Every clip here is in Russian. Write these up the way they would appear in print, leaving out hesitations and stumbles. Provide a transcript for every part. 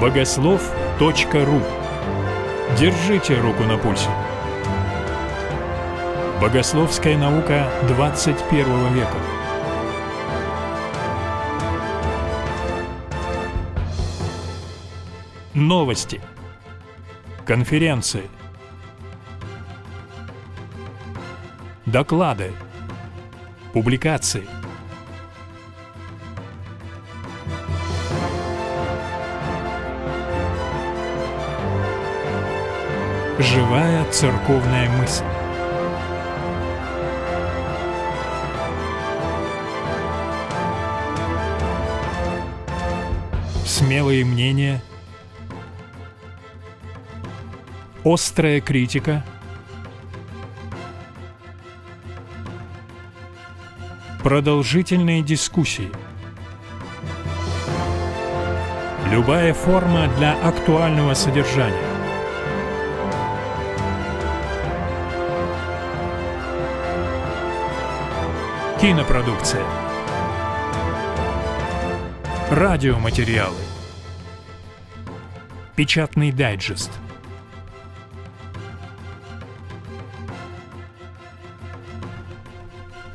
Богослов.ру. Держите руку на пульсе. Богословская наука 21 века. Новости. Конференции. Доклады. Публикации. Живая церковная мысль. Смелые мнения. Острая критика. Продолжительные дискуссии. Любая форма для актуального содержания. Кинопродукция. Радиоматериалы. Печатный дайджест.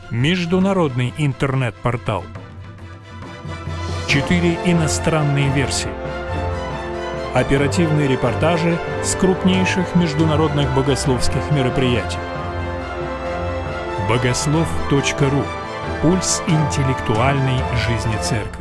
Международный интернет-портал. 4 иностранные версии. Оперативные репортажи с крупнейших международных богословских мероприятий. Богослов.ру. Пульс интеллектуальной жизни церкви.